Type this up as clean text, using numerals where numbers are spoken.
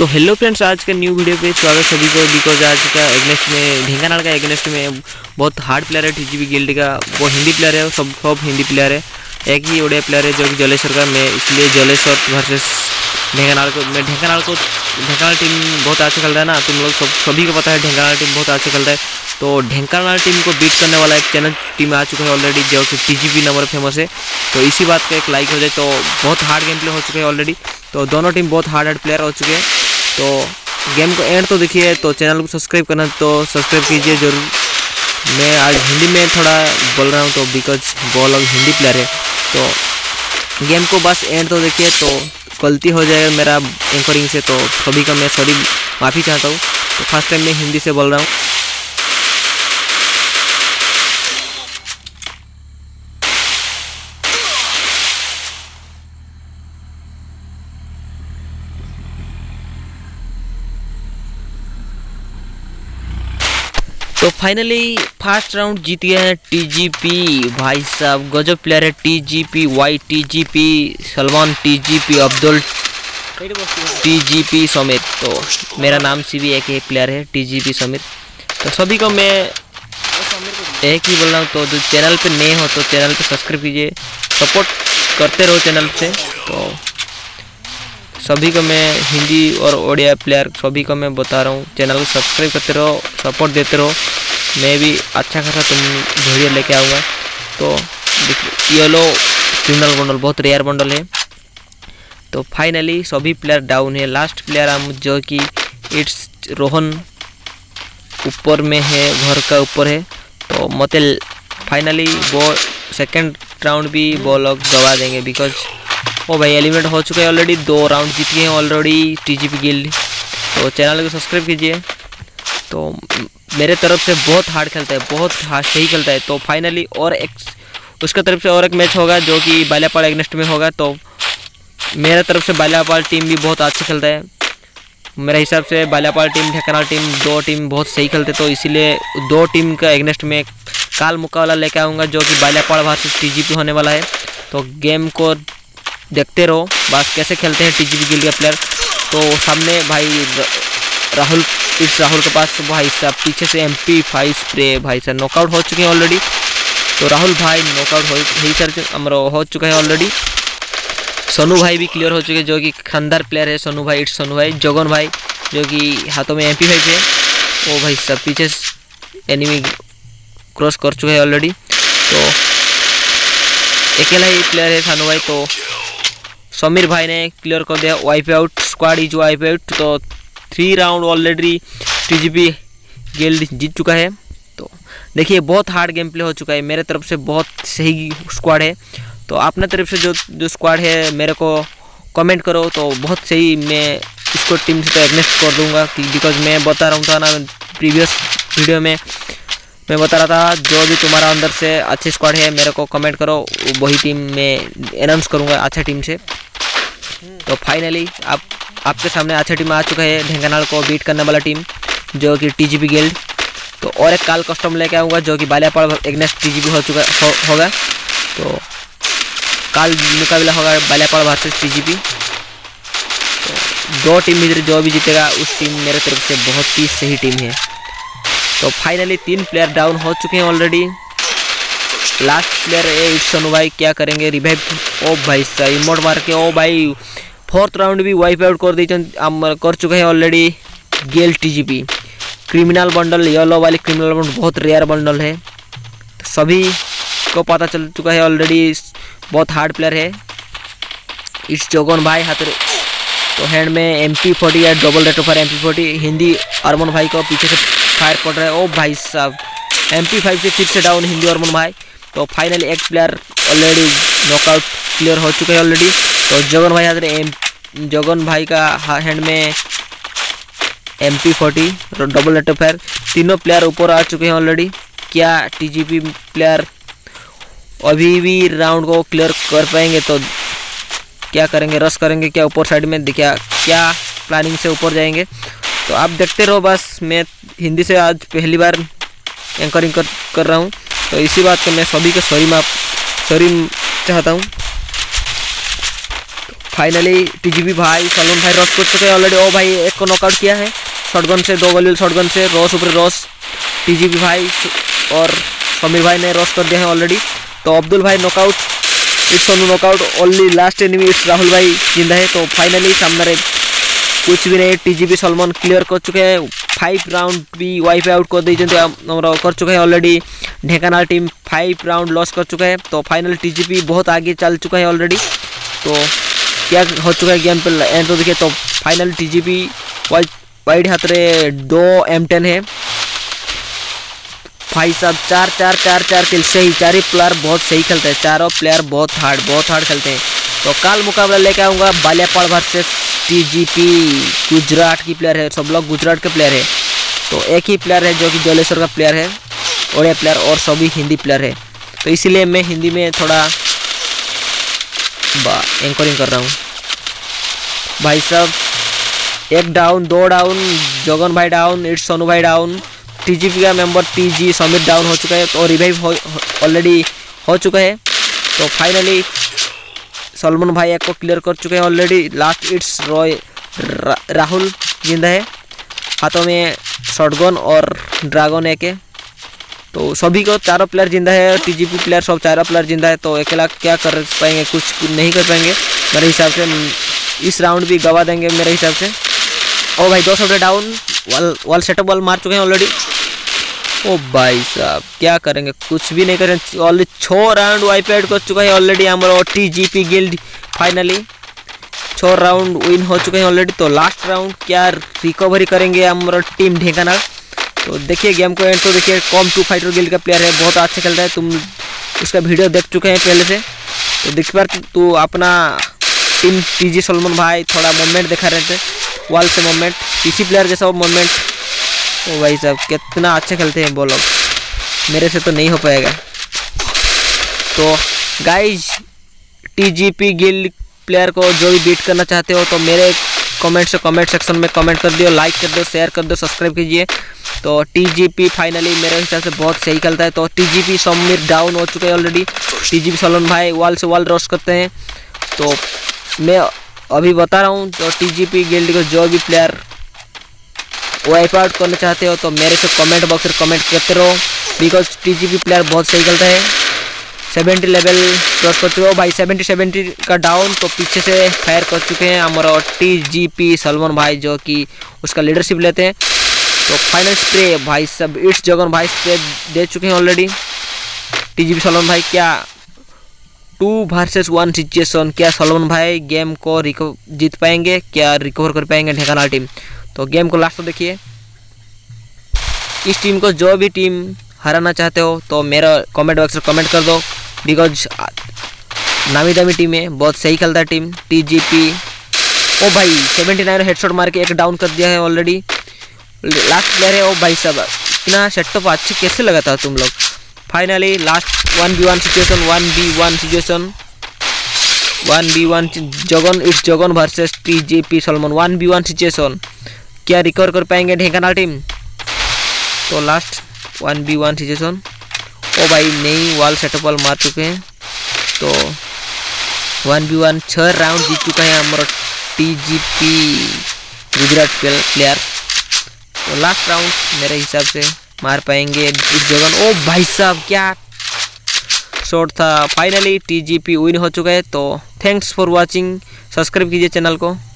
तो hello friends, आज के न्यू वीडियो पे स्वागत सभी को। बिकॉज आज का एगेंस्ट में ढेंगानाल का एगेंस्ट में बहुत हार्ड प्लेयर है टीजीपी गिल्ड का। वो हिंदी प्लेयर है, सब हिंदी प्लेयर है। एक ही ओडिया प्लेयर है जो कि जलेश्वर का। मैं इसलिए जलेश्वर वर्सेस ढेंगानाल को, मैं ढेंगानाल टीम बहुत अच्छा खेल रहा है ना, तुम लोग सभी को पता है ढेंगानाल टीम बहुत अच्छा खेल रहा है। तो ढेंगानाल टीम को बीट करने वाला एक चैनल टीम आ चुका है ऑलरेडी, जो कि टीजीपी नंबर फेमस है। तो इसी बात का एक लाइक हो जाए। तो बहुत हार्ड गेम प्ले हो चुके हैं ऑलरेडी, तो दोनों टीम बहुत हार्ड प्लेयर हो चुके हैं। तो गेम को एंड तो देखिए। तो चैनल को सब्सक्राइब करना तो सब्सक्राइब कीजिए जरूर। मैं आज हिंदी में थोड़ा बोल रहा हूँ तो बिकॉज वो लोग हिंदी प्लेयर है। तो गेम को बस एंड तो देखिए। तो गलती हो जाएगा मेरा एंकरिंग से, तो सभी का मैं सॉरी माफ़ी चाहता हूँ। तो फर्स्ट टाइम मैं हिंदी से बोल रहा हूँ। तो फाइनली फर्स्ट राउंड जीत गए हैं टीजीपी। भाई साहब गजब प्लेयर है TGP. Y TGP, Salman TGP, Abdul TGP, Sameer. तो मेरा नाम से भी एक ही प्लेयर है टीजीपी समीर। तो सभी को मैं एक ही बोल रहा हूँ। तो जो चैनल पे नए हो तो चैनल पे सब्सक्राइब कीजिए, सपोर्ट करते रहो चैनल पे। तो सभी को मैं हिंदी और ओडिया प्लेयर सभी को मैं बता रहा हूँ, चैनल को सब्सक्राइब करते रहो, सपोर्ट देते रहो। मैं भी अच्छा खासा तुम वीडियो लेके आऊँगा। तो देखिए येलो क्रिमिनल बंडल बहुत रेयर बंडल है। तो फाइनली सभी प्लेयर डाउन है। लास्ट प्लेयर हम जो कि इट्स रोहन ऊपर में है, घर का ऊपर है। तो मतलब फाइनली वो सेकेंड राउंड भी वो लोग गवा देंगे बिकॉज ओ भाई एलिमिनेट हो चुके हैं ऑलरेडी। 2 राउंड जीत गए हैं ऑलरेडी टीजीपी गिल्ड। तो चैनल को सब्सक्राइब कीजिए। तो मेरे तरफ से बहुत हार्ड खेलता है, बहुत हार्ड सही खेलता है। तो फाइनली और एक उसका तरफ से और एक मैच होगा जो कि बाइलापाल एगेंस्ट में होगा। तो मेरे तरफ से बाइलापाल टीम भी बहुत अच्छा खेलता है। मेरे हिसाब से बाइलापाल टीम, ढेंगानाल टीम, 2 टीम बहुत सही खेलते। तो इसीलिए 2 टीम का एगेंस्ट में काल मुकाबला लेकर आऊँगा जो कि बाइलापाल वर्सेस टीजीपी होने वाला है। तो गेम को देखते रहो बस कैसे खेलते हैं टीजीपी गिल्ड के प्लेयर। तो सामने भाई राहुल, इस राहुल के पास भाई साहब पीछे से MP5 स्प्रे। भाई साहब नॉकआउट हो चुके हैं ऑलरेडी। तो राहुल भाई नॉकआउट हो चुका है ऑलरेडी। सोनू भाई भी क्लियर हो चुके हैं जो कि खंदार प्लेयर है। सोनू भाई, इट्स सोनू भाई, जोगन भाई जो कि हाथों में MP5 है। वो भाई साहब पीछे एनिमी क्रॉस कर चुके हैं ऑलरेडी। तो अकेला ही प्लेयर है सोनू भाई। तो समीर भाई ने क्लियर कर दिया, wipe out squad is wipe out. तो 3 राउंड ऑलरेडी टीजीपी गिल्ड जीत चुका है। तो देखिए बहुत हार्ड गेम प्ले हो चुका है। मेरे तरफ से बहुत सही स्क्वाड है। तो अपने तरफ से जो स्क्वाड है मेरे को कमेंट करो। तो बहुत सही मैं इसको टीम से तो एग्नेस्ट कर दूंगा बिकॉज मैं बता रहा था ना प्रीवियस वीडियो में, मैं बता रहा था जो भी तुम्हारा अंदर से अच्छी स्क्वाड है मेरे को कमेंट करो, वही टीम में अनाउंस करूँगा अच्छा टीम से। तो फाइनली आपके सामने अच्छा टीम आ चुका है, ढेंगानाल को बीट करने वाला टीम जो कि टीजीपी गिल्ड। तो और एक काल कस्टम लेके आऊँगा जो कि बाइलापाल एगेंस्ट टीजीपी होगा। तो काल मुकाबला होगा बाइलापाल वर्सेस टीजीपी। तो 2 टीम में जो भी जीतेगा उस टीम मेरे तरफ से बहुत ही सही टीम है। तो फाइनली 3 प्लेयर डाउन हो चुके हैं ऑलरेडी। लास्ट प्लेयर ए सोनू भाई, क्या करेंगे रिवाइव। ओ भाई साहब रिमोट मार के ओ भाई 4th राउंड भी वाइप आउट कर दी, कर चुके हैं ऑलरेडी गेल टीजीपी। क्रिमिनल बंडल, येलो वाली क्रिमिनल बंडल बहुत रेयर बंडल है। तो सभी को पता चल चुका है ऑलरेडी बहुत हार्ड प्लेयर है। इस जोगन भाई हाथ तो हैंड में MP40 या double rate offer MP40। Hindi Arman भाई को पीछे से फायर पड़ रहा है। ओ भाई साहब MP5 से फिर से डाउन हिंदी और मन भाई। तो फाइनली एक प्लेयर ऑलरेडी नॉकआउट क्लियर हो चुके हैं ऑलरेडी। तो जगन भाई हाथ में, जगन भाई का हैंड में MP40 double rate fire. 3 player ऊपर आ चुके हैं ऑलरेडी। क्या टीजीपी प्लेयर अभी भी राउंड को क्लियर कर पाएंगे? तो क्या करेंगे, रश करेंगे क्या ऊपर साइड में? देखिए क्या प्लानिंग से ऊपर जाएंगे। तो आप देखते रहो बस, मैं हिंदी से आज पहली बार एंकरिंग कर रहा हूँ। तो इसी बात को मैं सभी को सॉरी चाहता हूँ। फाइनली टीजीपी भाई सलून भाई रॉस कर चुके हैं ऑलरेडी। ओ भाई एक को नॉकआउट किया है शॉटगन से, दो गोली शॉटगन से रॉस ऊपर रॉस। टीजीपी भाई और समीर भाई ने रॉस कर दिया है ऑलरेडी। तो अब्दुल भाई knockout, it's Sonu knockout, only last enemy it's Rahul भाई जिंदा है। तो फाइनली सामने कुछ भी नहीं, टीजीपी सलमान क्लियर कर चुके हैं। 5 राउंड भी वाइप आउट कर दी कर चुके हैं already. Dhenkanal team 5 round loss कर चुका है। तो फाइनल टीजीपी बहुत आगे चल चुका है ऑलरेडी। तो क्या हो चुका है गेम पर एंड तो देखिए। तो फाइनल टीजीपी वाइड हाथ रे 2 M10 है भाई साहब। चार खेल सही, चार ही प्लेयर बहुत सही खेलते हैं, चारों प्लेयर बहुत हार्ड खेलते हैं। तो कल मुकाबला लेके आऊँगा बालियापाड़ वर्सेस टीजीपी। गुजरात की प्लेयर है, सब लोग गुजरात के प्लेयर है। तो एक ही प्लेयर है जो कि जलेश्वर का प्लेयर है, ओडिया प्लेयर, और सभी हिंदी प्लेयर है। तो इसीलिए मैं हिंदी में थोड़ा एंकरिंग कर रहा हूँ भाई साहब। 1 डाउन, 2 डाउन, जोगन भाई डाउन, इट्स सोनू भाई डाउन, टीजीपी का मेंबर टीजी समीर डाउन हो चुका है। तो रिवाइव ऑलरेडी हो चुका है। तो फाइनली सलमान भाई एक को क्लियर कर चुके हैं already. Last it's Roy Rahul जिंदा है, हाथों में शॉटगन और ड्रैगन एक है। तो सभी को चारों प्लेयर जिंदा है, टीजीपी प्लेयर सब चारों प्लेयर जिंदा है। तो अकेला क्या कर पाएंगे, कुछ नहीं कर पाएंगे मेरे हिसाब से। इस राउंड भी गवा देंगे मेरे हिसाब से। ओ भाई 2 शॉट डाउन, वाल सेटअप वाल मार चुके हैं ऑलरेडी। ओ भाई साहब क्या करेंगे, कुछ भी नहीं करेंगे। ऑलरेडी 6 राउंड वाइप आउट कर चुका है ऑलरेडी हमारा TGP guild. Finally 6 round win हो चुके हैं ऑलरेडी। तो लास्ट राउंड क्या रिकवरी करेंगे हमारा टीम ढेंकानाल। तो देखिए गेम को एंड तो देखिए। कॉम 2 फाइटर गिल्ड का प्लेयर है, बहुत अच्छा खेलता है, तुम उसका वीडियो देख चुके हैं पहले से। तो देख पर तो अपना टीम टीजी सलमान भाई थोड़ा मूवमेंट दिखा रहे थे, वाल से मूवमेंट, किसी प्लेयर जैसा वो मूवमेंट। ओ भाई साहब कितना अच्छा खेलते हैं वो लोग, मेरे से तो नहीं हो पाएगा। तो गाइज टीजीपी गिल्ड प्लेयर को जो भी बीट करना चाहते हो तो मेरे कमेंट सेक्शन में कमेंट कर दियो, लाइक कर दो, शेयर कर दो, सब्सक्राइब कीजिए। तो टीजीपी फाइनली मेरे हिसाब से बहुत सही खेलता है। तो टीजीपी समीर डाउन हो चुके हैं ऑलरेडी। टीजीपी सलमान भाई वॉल से वॉल रश करते हैं। तो मैं अभी बता रहा हूँ, तो टीजीपी गिल्ड को जो भी प्लेयर वाइप आउट करना चाहते हो तो मेरे से कमेंट बॉक्स में कमेंट करते रहो, बिकॉज टीजीपी प्लेयर बहुत सही खेलता है। 70 लेवल क्रॉस कर चुके हो भाई, 70 का डाउन। तो पीछे से फायर कर चुके हैं हमारा टीजीपी सलमान भाई, जो कि उसका लीडरशिप लेते हैं। तो फाइनल स्प्रे भाई सब इट्स जगन भाई स्प्रे दे चुके हैं ऑलरेडी। टीजीपी सलमान भाई क्या 2 वर्सेस 1 सिचुएशन, क्या सलमान भाई गेम को जीत पाएंगे, क्या रिकवर कर पाएंगे ढेंकानाल टीम। तो गेम को लास्ट तो देखिए। इस टीम को जो भी टीम हराना चाहते हो तो मेरा कमेंट बॉक्स में कमेंट कर दो, बिकॉज नामी दामी टीम है, बहुत सही खेलता है टीम टीजीपी। ओ भाई 79 हेडशॉट मार के एक डाउन कर दिया है ऑलरेडी, लास्ट प्लेयर है। ओ भाई साहब इतना सेटअप अच्छी कैसे लगाता तुम लोग। Finally last 1v1 situation Jagan it's Jagan versus TGP Salman 1v1 situation, क्या रिकवर कर पाएंगे ढेंकानाल टीम। तो लास्ट 1v1 सिचुएशन। ओ भाई नहीं, वाल सेटअप वाल मार चुके हैं। तो 1v1 6 राउंड जीत चुका है हमारा टीजीपी गुजरात प्लेयर। तो लास्ट राउंड मेरे हिसाब से मार पाएंगे इस जगन। ओ भाई साहब क्या शॉट था। फाइनली टीजीपी विन हो चुका है। तो थैंक्स फॉर वाचिंग, सब्सक्राइब कीजिए चैनल को।